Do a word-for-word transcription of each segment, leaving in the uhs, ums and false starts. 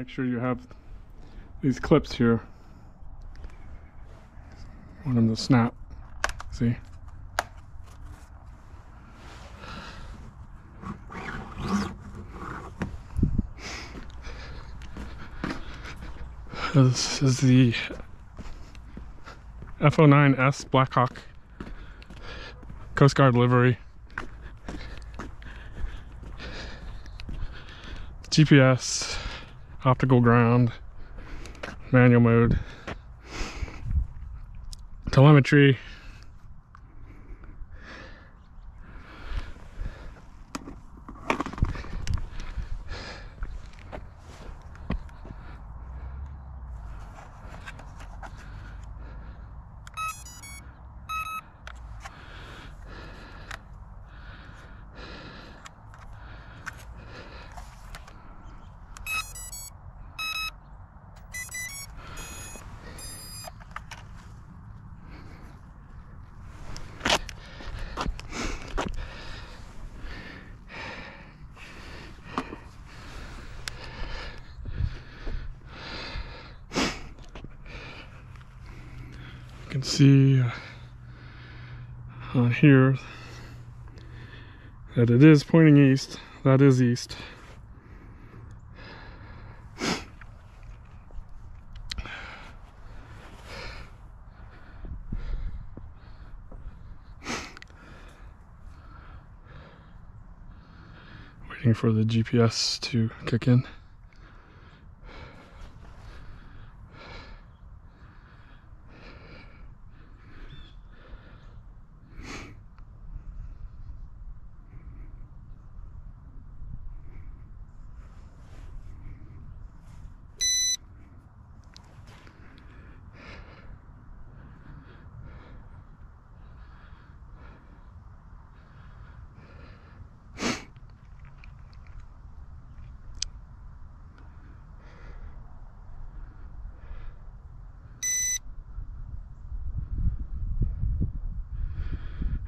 make sure you have these clips here. I want them to snap. See? This is the F oh nine S Blackhawk Coast Guard livery. G P S, optical ground, manual mode, telemetry, can see uh, on here that it is pointing east. That is east. Waiting for the G P S to kick in.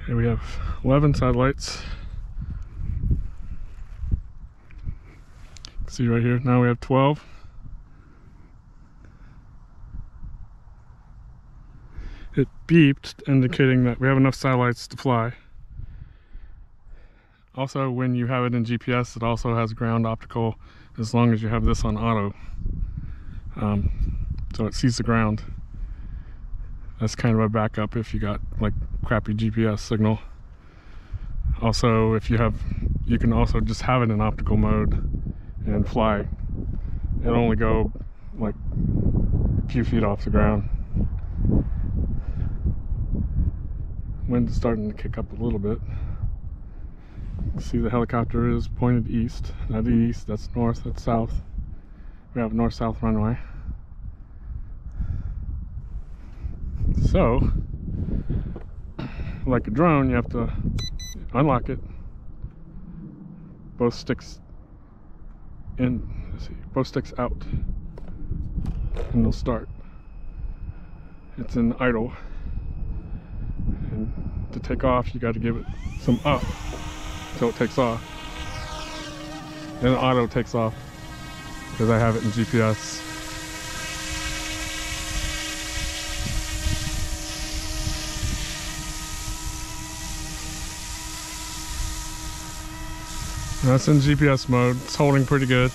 Here we have eleven satellites. See right here, now we have twelve. It beeped, indicating that we have enough satellites to fly. Also, when you have it in G P S, it also has ground optical, as long as you have this on auto. Um, so it sees the ground. That's kind of a backup if you got like crappy G P S signal. Also, if you have, you can also just have it in optical mode and fly. It'll only go like a few feet off the ground. Wind's starting to kick up a little bit. See, the helicopter is pointed east. Not east, that's north, that's south. We have north-south runway. So, like a drone, you have to unlock it. Both sticks in, let's see, both sticks out, and it'll start. It's in idle, and to take off, you got to give it some up until it takes off. And auto takes off because I have it in G P S. That's in G P S mode. It's holding pretty good.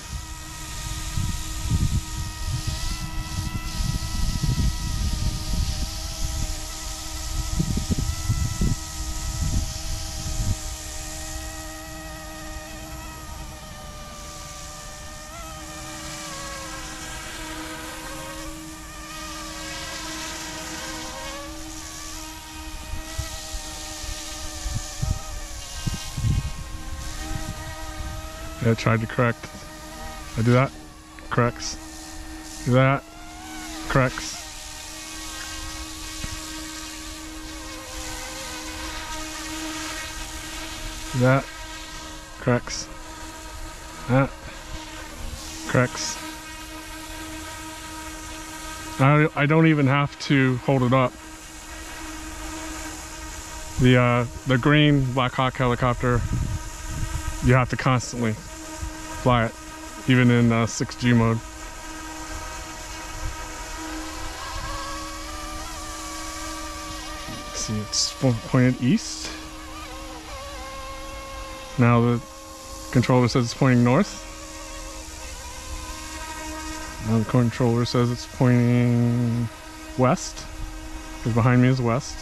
I tried to correct. I do that, corrects. Do that, corrects. Do that, corrects. That, corrects. I, I don't even have to hold it up. The, uh, the green Blackhawk helicopter, you have to constantly fly it, even in uh, six G mode. see, it's pointed east. Now the controller says it's pointing north. Now the controller says it's pointing west, because behind me is west.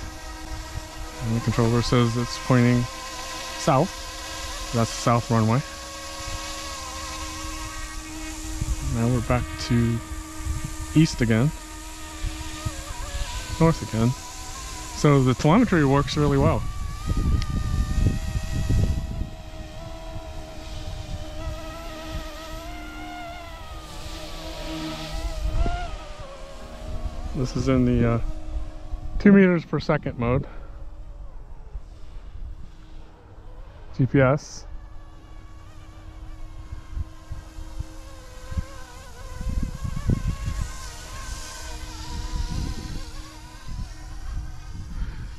And the controller says it's pointing south. That's the south runway. Now we're back to east again, north again. So the telemetry works really well. This is in the uh, two meters per second mode. G P S.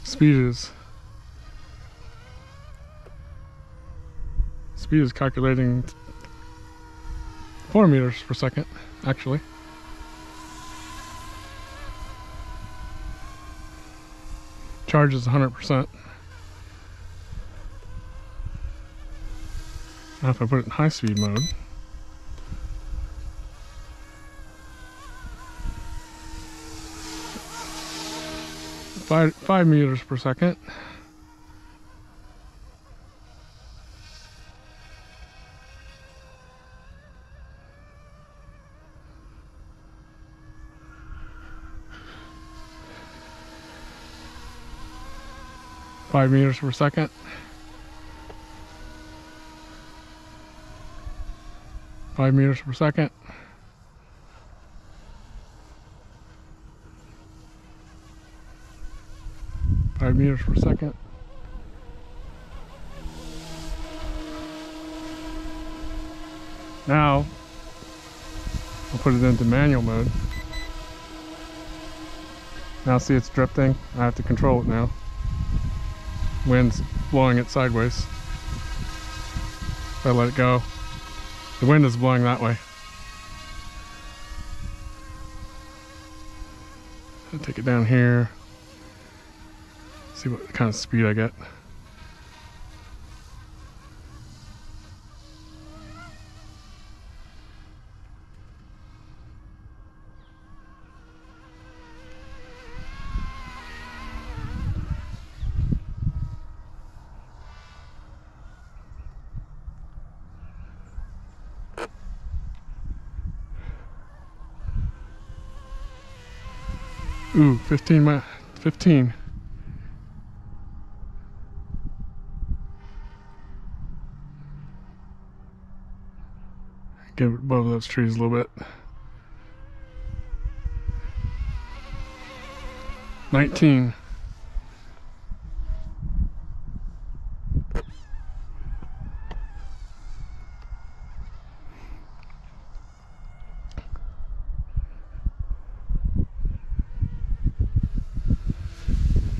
Speed is speed is calculating four meters per second, actually. Charge is one hundred percent. Now if I put it in high speed mode, five, five meters per second. Five meters per second. Five meters per second. Five meters per second. Now, I'll put it into manual mode. Now see, it's drifting. I have to control it now. Wind's blowing it sideways. If I let it go, the wind is blowing that way. I'll take it down here, see what kind of speed I get. Ooh, fifteen, fifteen. Get above those trees a little bit. nineteen.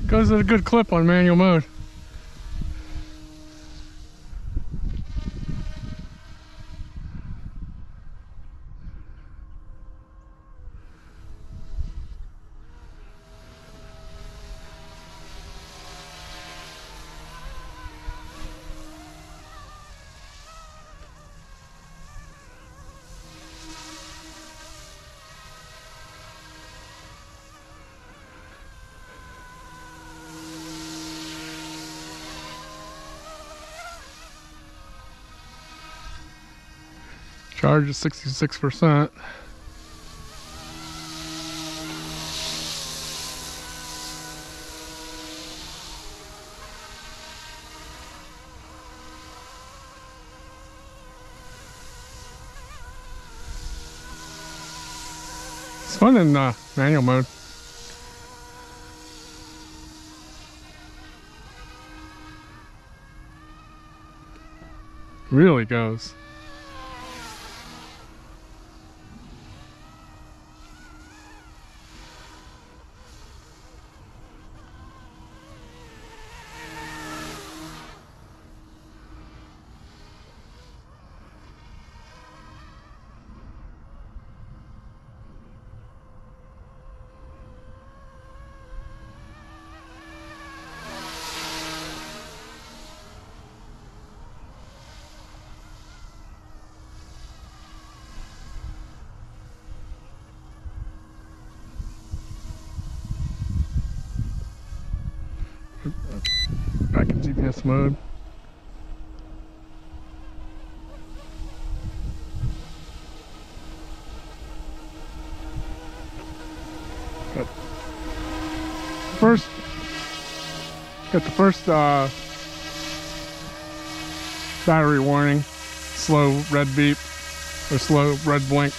Goes at a good clip on manual mode. Charge is sixty-six percent. It's fun in uh, manual mode. Really goes. Back in G P S mode. Got first, got the first uh, battery warning, slow red beep or slow red blink.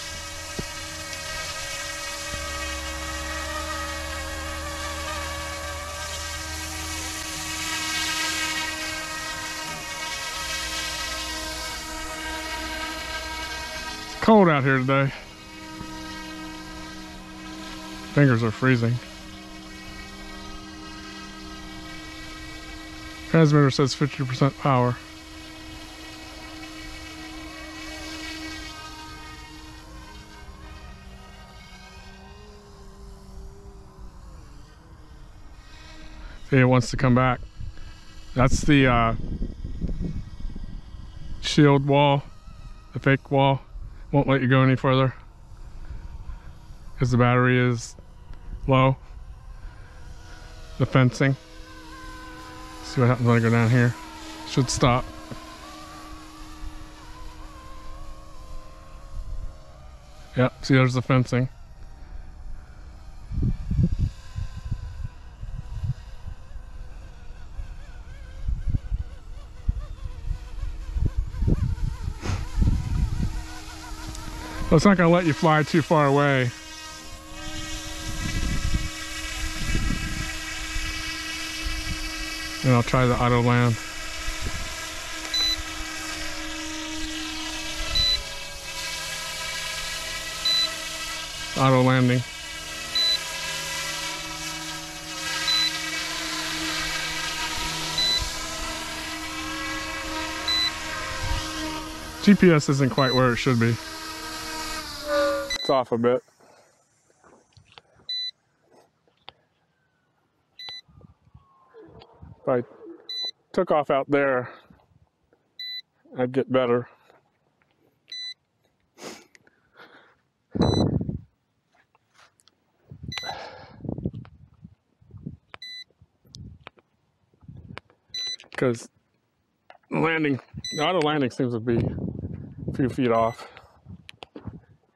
Cold out here today. Fingers are freezing. Transmitter says fifty percent power. See, it wants to come back. That's the uh, shield wall, the fake wall. Won't let you go any further because the battery is low. The fencing. See what happens when I go down here. Should stop. Yep, see, there's the fencing. Well, it's not going to let you fly too far away. And I'll try the auto land. Auto landing. G P S isn't quite where it should be. Off a bit. If I took off out there, I'd get better. Because landing, the auto landing seems to be a few feet off.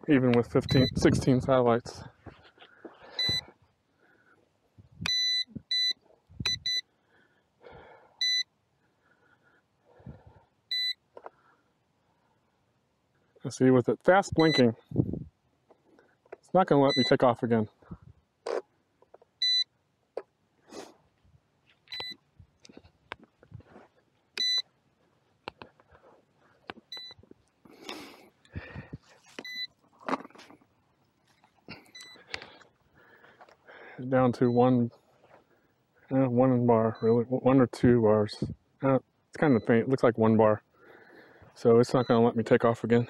Even with fifteen, sixteen satellites. Let's see, with it fast blinking, it's not going to let me take off again. Down to one, uh, one bar, really, one or two bars. Uh, it's kind of faint. It looks like one bar, so it's not going to let me take off again.